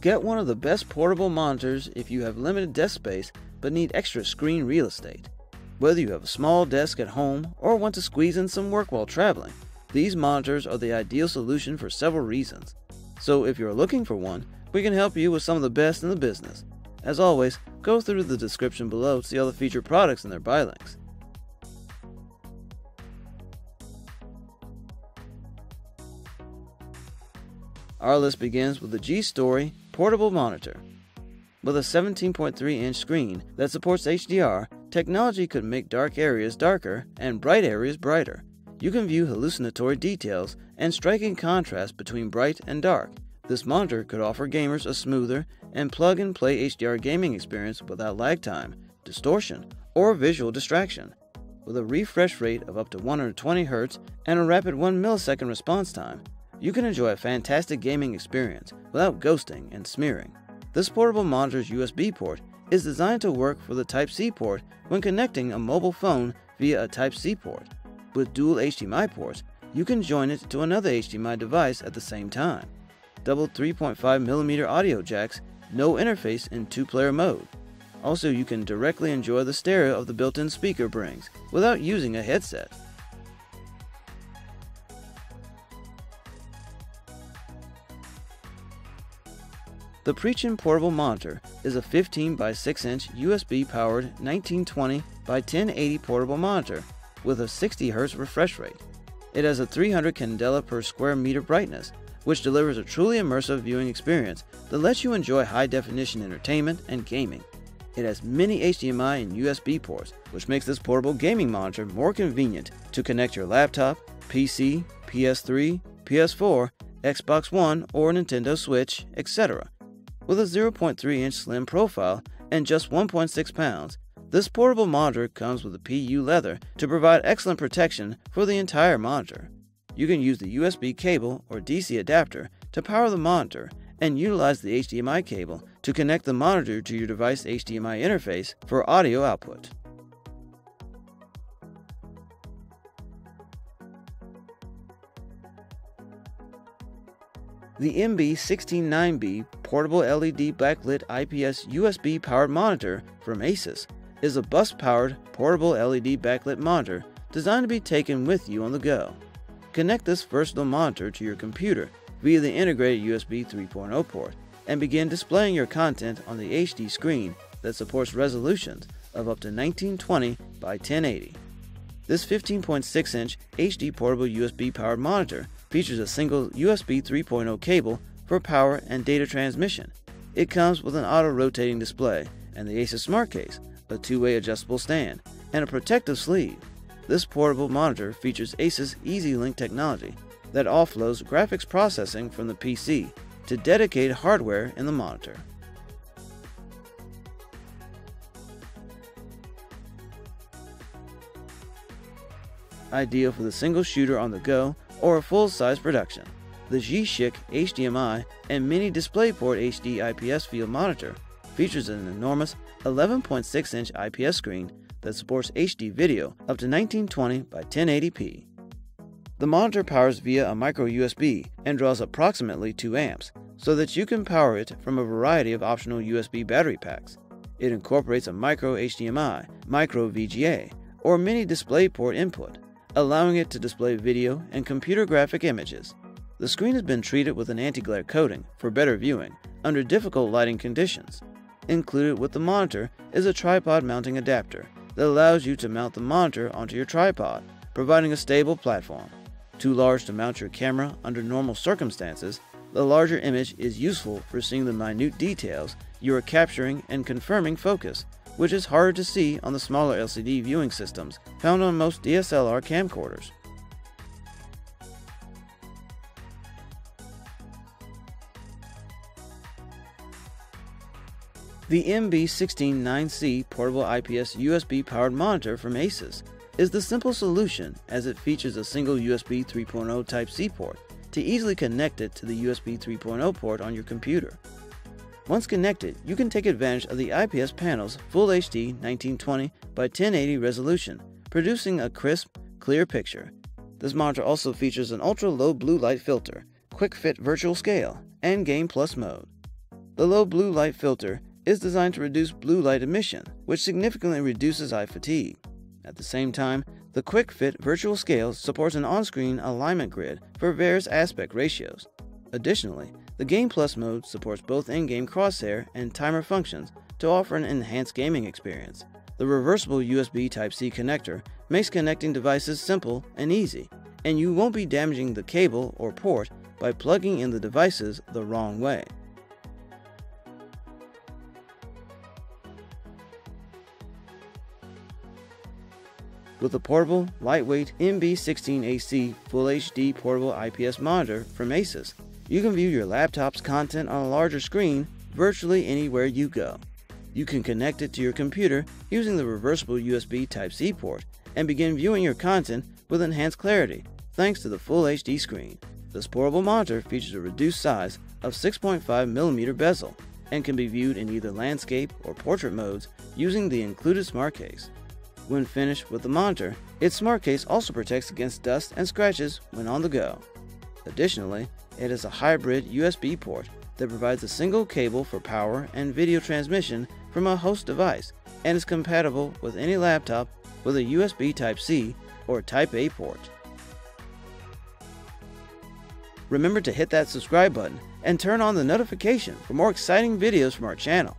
Get one of the best portable monitors if you have limited desk space but need extra screen real estate. Whether you have a small desk at home or want to squeeze in some work while traveling, these monitors are the ideal solution for several reasons. So if you're looking for one, we can help you with some of the best in the business. As always, go through the description below to see all the featured products and their buy links. Our list begins with the G-Story portable monitor. With a 17.3-inch screen that supports HDR, technology could make dark areas darker and bright areas brighter. You can view hallucinatory details and striking contrast between bright and dark. This monitor could offer gamers a smoother and plug-and-play HDR gaming experience without lag time, distortion, or visual distraction. With a refresh rate of up to 120 Hz and a rapid 1 millisecond response time, you can enjoy a fantastic gaming experience without ghosting and smearing. This portable monitor's USB port is designed to work for the Type-C port when connecting a mobile phone via a Type-C port. With dual HDMI ports, you can join it to another HDMI device at the same time. Double 3.5mm audio jacks, no interface in two-player mode. Also, you can directly enjoy the stereo of the built-in speaker brings without using a headset. The Preachin portable monitor is a 15x6-inch USB-powered 1920x1080 portable monitor with a 60Hz refresh rate. It has a 300 candela per square meter brightness, which delivers a truly immersive viewing experience that lets you enjoy high-definition entertainment and gaming. It has many HDMI and USB ports, which makes this portable gaming monitor more convenient to connect your laptop, PC, PS3, PS4, Xbox One, or Nintendo Switch, etc. With a 0.3-inch slim profile and just 1.6 pounds, this portable monitor comes with a PU leather to provide excellent protection for the entire monitor. You can use the USB cable or DC adapter to power the monitor and utilize the HDMI cable to connect the monitor to your device HDMI interface for audio output. The MB169B portable LED backlit IPS USB powered monitor from Asus is a bus-powered portable LED backlit monitor designed to be taken with you on the go. Connect this versatile monitor to your computer via the integrated USB 3.0 port and begin displaying your content on the HD screen that supports resolutions of up to 1920x1080. This 15.6-inch HD portable USB-powered monitor features a single USB 3.0 cable for power and data transmission. It comes with an auto-rotating display and the Asus Smart Case, a two-way adjustable stand, and a protective sleeve. This portable monitor features Asus EasyLink technology that offloads graphics processing from the PC to dedicated hardware in the monitor. Ideal for the single shooter on the go or a full-size production, the Gechic HDMI and Mini DisplayPort HD IPS field monitor features an enormous 11.6-inch IPS screen that supports HD video up to 1920x1080p. The monitor powers via a micro USB and draws approximately 2 amps, so that you can power it from a variety of optional USB battery packs. It incorporates a micro HDMI, micro VGA, or mini DisplayPort input, allowing it to display video and computer graphic images. The screen has been treated with an anti-glare coating for better viewing under difficult lighting conditions. Included with the monitor is a tripod mounting adapter that allows you to mount the monitor onto your tripod, providing a stable platform. Too large to mount your camera under normal circumstances, the larger image is useful for seeing the minute details you are capturing and confirming focus, which is harder to see on the smaller LCD viewing systems found on most DSLR camcorders. The MB169C portable IPS USB-powered monitor from Asus is the simple solution, as it features a single USB 3.0 Type-C port to easily connect it to the USB 3.0 port on your computer. Once connected, you can take advantage of the IPS panel's Full HD 1920x1080 resolution, producing a crisp, clear picture. This monitor also features an ultra-low blue light filter, quick-fit virtual scale, and Game Plus mode. The low blue light filter is designed to reduce blue light emission, which significantly reduces eye fatigue. At the same time, the Quick Fit virtual scale supports an on-screen alignment grid for various aspect ratios. Additionally, the Game Plus mode supports both in-game crosshair and timer functions to offer an enhanced gaming experience. The reversible USB Type-C connector makes connecting devices simple and easy, and you won't be damaging the cable or port by plugging in the devices the wrong way. With a portable, lightweight MB16AC Full HD portable IPS monitor from Asus, you can view your laptop's content on a larger screen virtually anywhere you go. You can connect it to your computer using the reversible USB Type-C port and begin viewing your content with enhanced clarity thanks to the Full HD screen. This portable monitor features a reduced size of 6.5mm bezel and can be viewed in either landscape or portrait modes using the included smart case. When finished with the monitor, its smart case also protects against dust and scratches when on the go. Additionally, it has a hybrid USB port that provides a single cable for power and video transmission from a host device and is compatible with any laptop with a USB Type-C or Type-A port. Remember to hit that subscribe button and turn on the notification for more exciting videos from our channel.